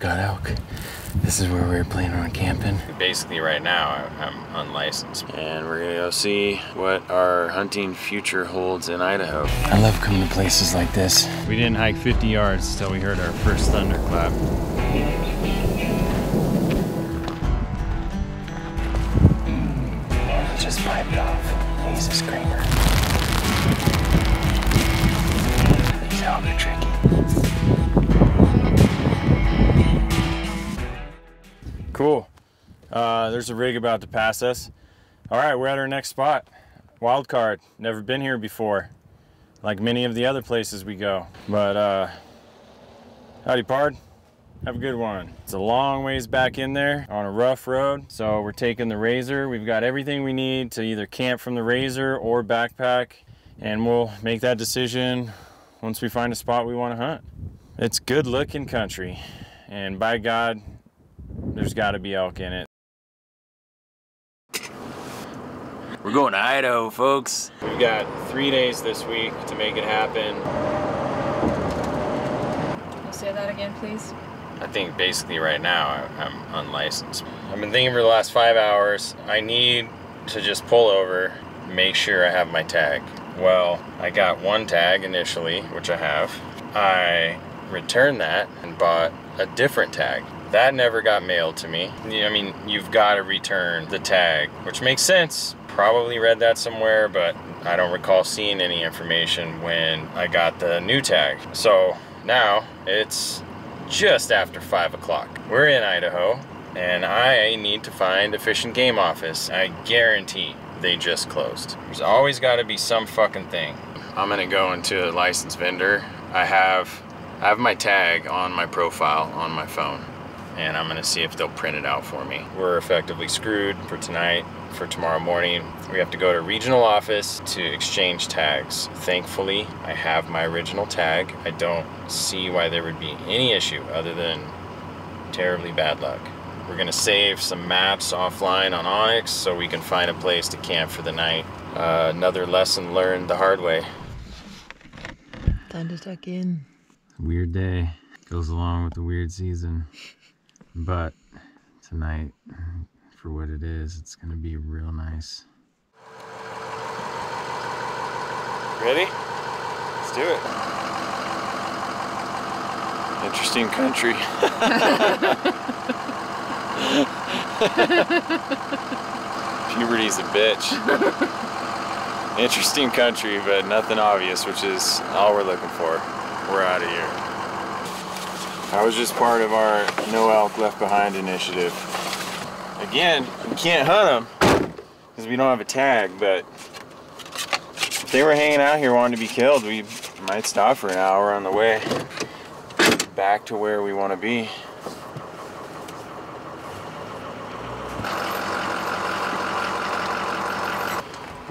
got elk. This is where we're planning on camping. Basically right now I'm unlicensed. And we're gonna go see what our hunting future holds in Idaho. I love coming to places like this. We didn't hike 50 yards until we heard our first thunderclap. It just piped off. He's a screamer. These elk are tricky. Cool. There's a rig about to pass us. All right, we're at our next spot. Wild Card. Never been here before, like many of the other places we go. But howdy, pard. Have a good one. It's a long ways back in there on a rough road. So we're taking the Razor. We've got everything we need to either camp from the Razor or backpack. And we'll make that decision once we find a spot we want to hunt. It's good looking country. And by God, there's got to be elk in it. We're going to Idaho, folks. We've got 3 days this week to make it happen. Can you say that again, please? I think basically right now I'm unlicensed. I've been thinking for the last 5 hours, I need to just pull over, make sure I have my tag. Well, I got one tag initially, which I have. I returned that and bought a different tag. That never got mailed to me. I mean, you've got to return the tag, which makes sense. Probably read that somewhere, but I don't recall seeing any information when I got the new tag. So now it's just after 5 o'clock. We're in Idaho, and I need to find a fish and game office. I guarantee they just closed. There's always got to be some fucking thing. I'm gonna go into a licensed vendor. I have my tag on my profile on my phone. And I'm gonna see if they'll print it out for me. We're effectively screwed for tonight, for tomorrow morning. We have to go to a regional office to exchange tags. Thankfully, I have my original tag. I don't see why there would be any issue other than terribly bad luck. We're gonna save some maps offline on Onyx so we can find a place to camp for the night. Another lesson learned the hard way. Time to tuck in. Weird day. Goes along with the weird season. But tonight, for what it is, it's gonna be real nice. Ready? Let's do it. Interesting country. Puberty's a bitch. Interesting country, but nothing obvious, which is all we're looking for. We're out of here. I was just part of our No Elk Left Behind initiative. Again, we can't hunt them because we don't have a tag, but if they were hanging out here wanting to be killed, we might stop for an hour on the way back to where we want to be.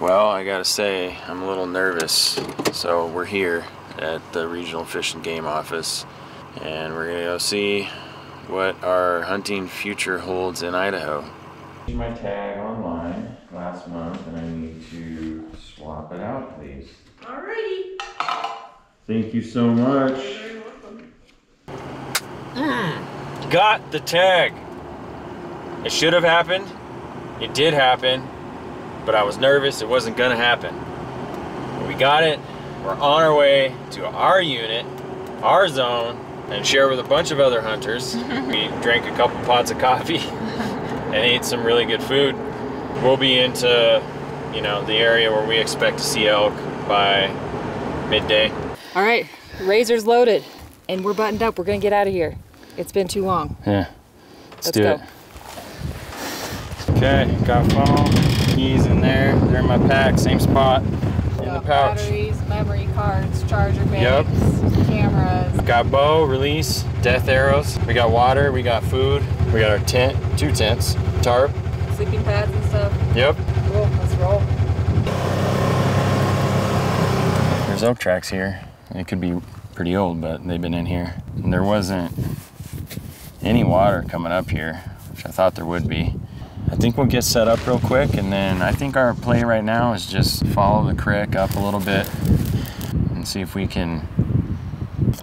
Well, I gotta say, I'm a little nervous. So we're here at the Regional Fish and Game Office. And we're gonna go see what our hunting future holds in Idaho. I my tag online last month, and I need to swap it out, please. Alrighty. Thank you so much. You're very welcome. Got the tag. It should have happened. It did happen, but I was nervous. It wasn't gonna happen. But we got it. We're on our way to our unit, our zone, and share with a bunch of other hunters. We drank a couple pots of coffee and ate some really good food. We'll be into, you know, the area where we expect to see elk by midday. All right, Razor's loaded and we're buttoned up. We're gonna get out of here. It's been too long. Yeah, let's do it. Okay, got phone, keys in there. They're in my pack, same spot. In the pouch. Batteries, memory cards, charger banks, cameras. We've got bow, release, death arrows. We got water, we got food. We got our tent, 2 tents, tarp. Sleeping pads and stuff. Yep. Cool, let's roll. There's elk tracks here. It could be pretty old, but they've been in here. And there wasn't any water coming up here, which I thought there would be. I think we'll get set up real quick, and then I think our play right now is just follow the creek up a little bit and see if we can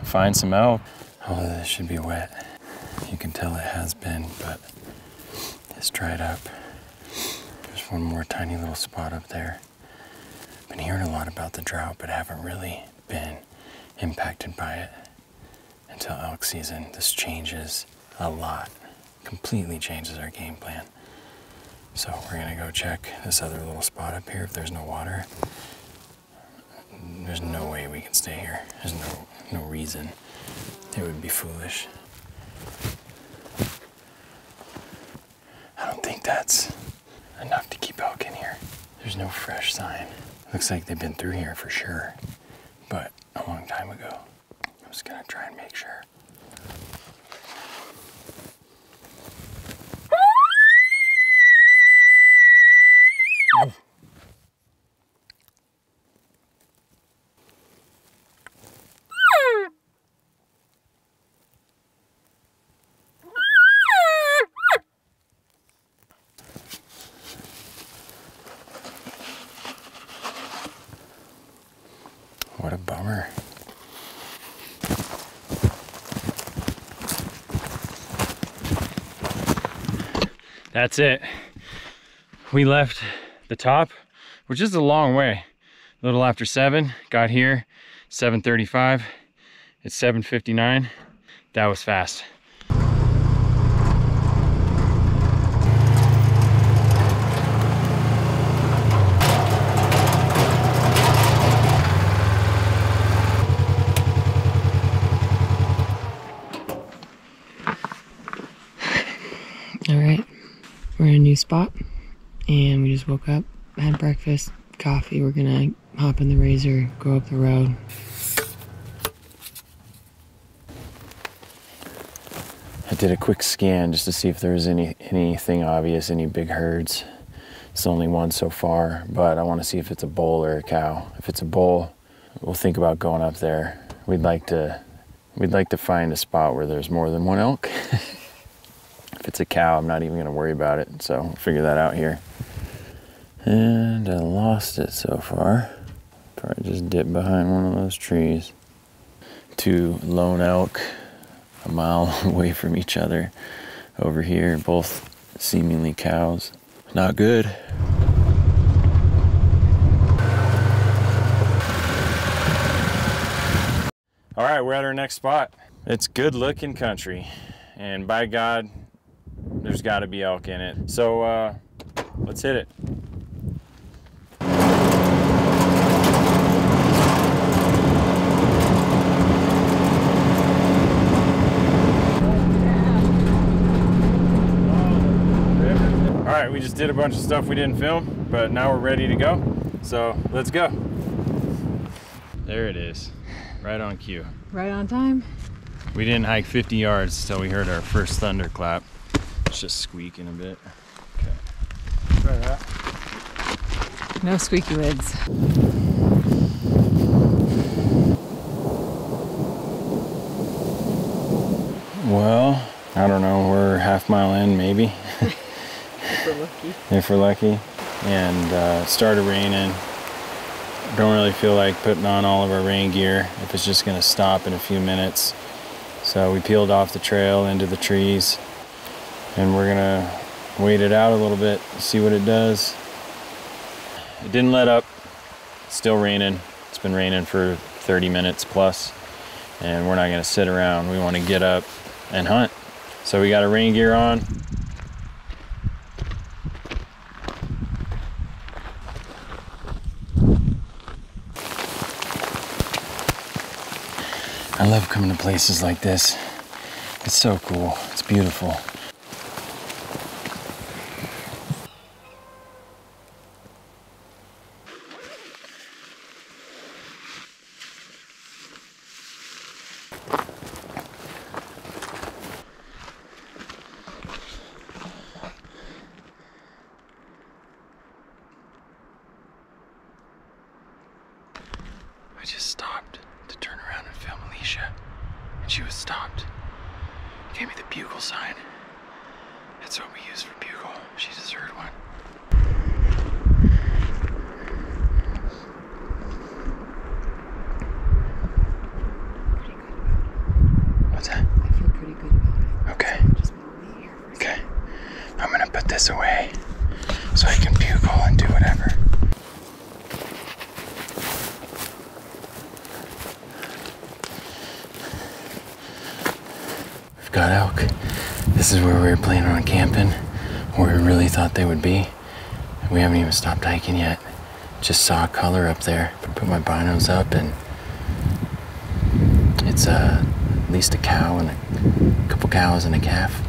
find some elk. Oh, this should be wet. You can tell it has been, but it's dried up. There's one more tiny little spot up there. I've been hearing a lot about the drought, but I haven't really been impacted by it until elk season. This changes a lot, completely changes our game plan. So we're gonna go check this other little spot up here. If there's no water, there's no way we can stay here. There's no reason. It would be foolish. I don't think that's enough to keep elk in here. There's no fresh sign. Looks like they've been through here for sure, but a long time ago. I'm just gonna try and make sure. What a bummer. That's it. We left the top, which is a long way. A little after 7, got here, 7:35. It's 7:59. That was fast. Spot, and we just woke up, had breakfast, coffee. We're gonna hop in the Razor, go up the road. I did a quick scan just to see if there was anything obvious, any big herds. It's only one so far, but I want to see if it's a bull or a cow. If it's a bull, we'll think about going up there. We'd like to find a spot where there's more than one elk. If it's a cow, I'm not even gonna worry about it, so we'll figure that out here. And I lost it so far. Probably just dipped behind one of those trees. 2 lone elk, a mile away from each other over here, both seemingly cows. Not good. All right, we're at our next spot. It's good looking country, and by God, there's got to be elk in it. So let's hit it. All right, we just did a bunch of stuff we didn't film, but now we're ready to go. So let's go. There it is, right on cue. Right on time. We didn't hike 50 yards till we heard our first thunderclap. It's just squeaking a bit. Okay. Try that. No squeaky lids. Well, I don't know, we're half-mile in, maybe. If we're lucky. If we're lucky. And it started raining. Don't really feel like putting on all of our rain gear if it's just gonna stop in a few minutes. So we peeled off the trail into the trees, and we're gonna wait it out a little bit, see what it does. It didn't let up, it's still raining. It's been raining for 30 minutes plus, and we're not gonna sit around. We wanna get up and hunt. So we got our rain gear on. I love coming to places like this. It's so cool, it's beautiful. I just stopped to turn around and film Alicia, and she was stopped. Gave me the bugle sign. That's what we use for bugle. She just heard one. What's that? I feel pretty good about it. Okay. Just this away so I can bugle and do whatever. We've got elk. This is where we were planning on camping, where we really thought they would be. We haven't even stopped hiking yet. Just saw a color up there. Put my binos up, and it's at least a cow and a couple cows and a calf.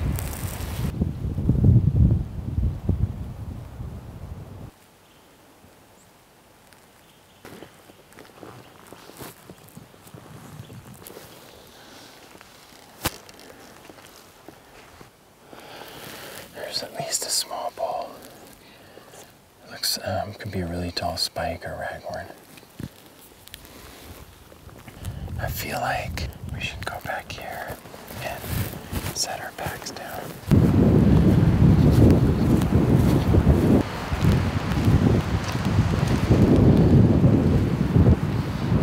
There's at least a small bull. Looks could be a really tall spike or raghorn. I feel like we should go back here and set our packs down.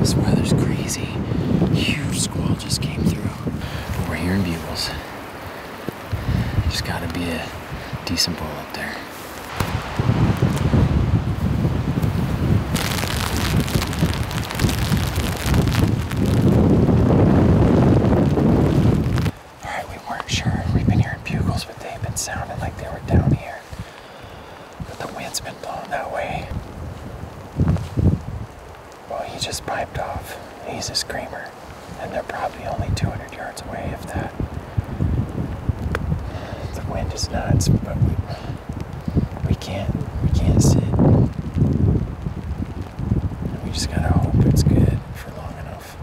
This weather's crazy. Huge squall just came through. But we're hearing bugles. There's gotta be a decent bull up there. Sounded like they were down here, but the wind's been blowing that way. Well, he just piped off. He's a screamer, and they're probably only 200 yards away, if that. The wind is nuts, but we can't sit. We just gotta hope it's good for long enough.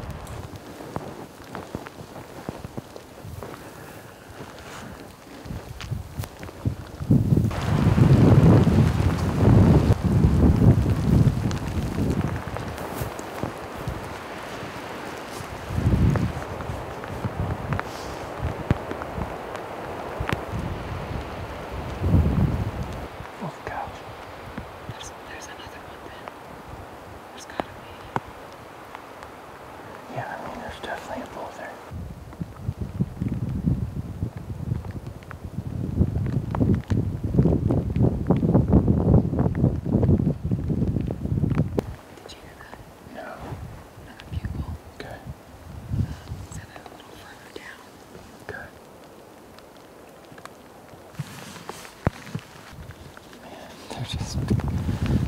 Definitely a bull there. Did you hear that? No. Another bugle. Okay. Is that a little further down? Okay. Man,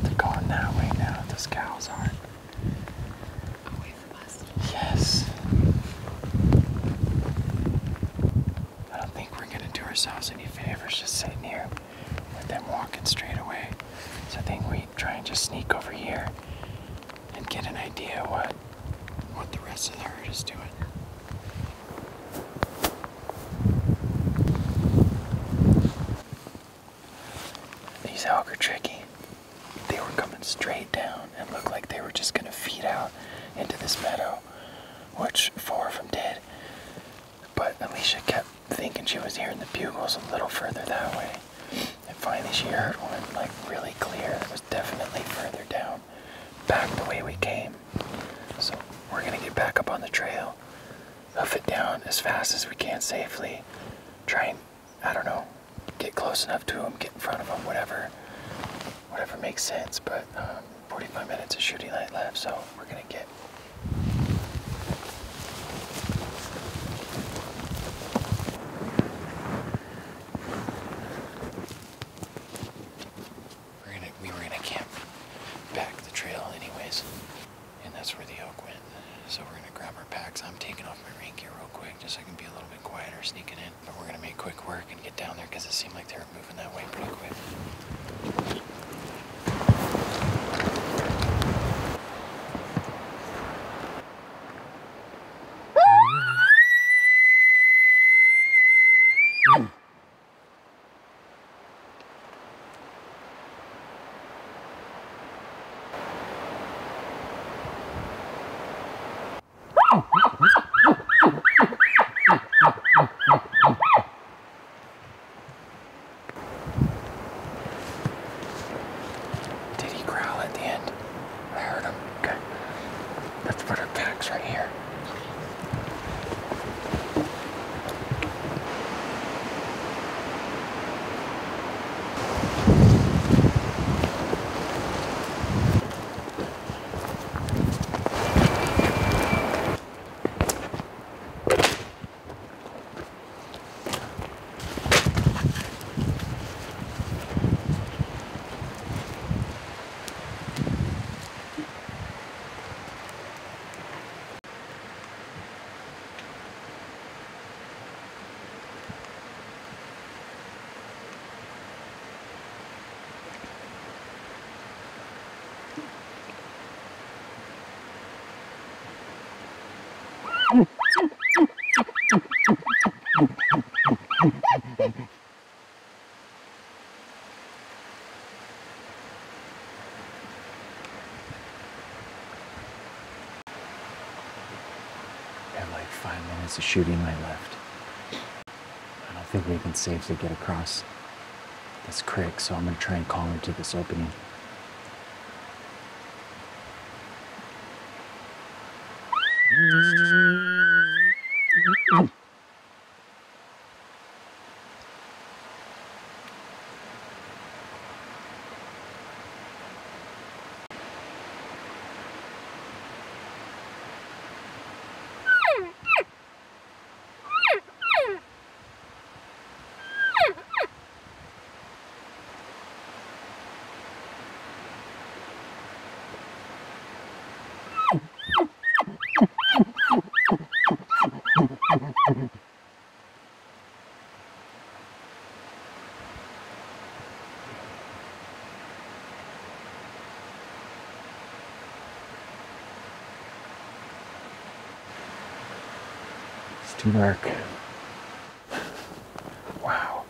they're going that way now. Those cows are. Away from us. Yes. Ourselves any favors just sitting here with them walking straight away. So I think we try and just sneak over here and get an idea what the rest of the herd is doing. These elk are tricky. They were coming straight down and looked like they were just gonna feed out into this meadow, which four of them did. But Alicia kept thinking she was hearing the bugles a little further that way. And finally she heard one, like, really clear. That was definitely further down, back the way we came. So we're gonna get back up on the trail, hoof it down as fast as we can safely, try and, I don't know, get close enough to them, get in front of them, whatever makes sense. But 45 minutes of shooting light left, so we're gonna get so I can be a little bit quieter sneaking in, but we're gonna make quick work and get down there because it seemed like they were moving that way pretty quick. It's a shooting my left. I don't think we can safely get across this creek, so I'm gonna try and call her to this opening. It's too dark. Wow.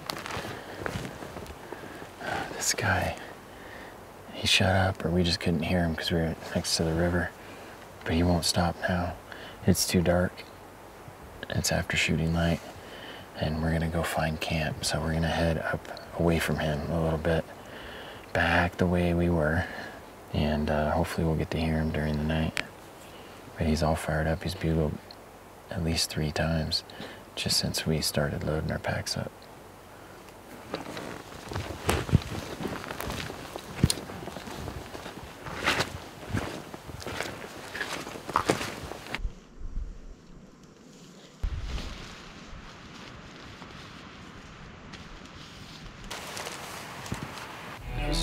This guy, he shut up, or we just couldn't hear him because we were next to the river. But he won't stop now. It's too dark. It's after shooting light, and we're gonna go find camp. So we're gonna head up away from him a little bit, back the way we were, and hopefully we'll get to hear him during the night. But he's all fired up. He's bugled at least 3 times just since we started loading our packs up.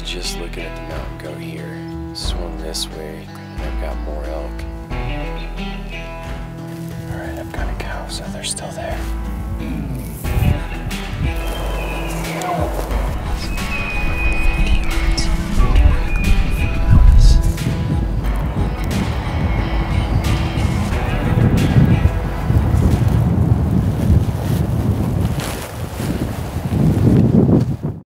Just looking at the mountain goat here. Swung this way, and I've got more elk. All right, I've got a cow, so they're still there.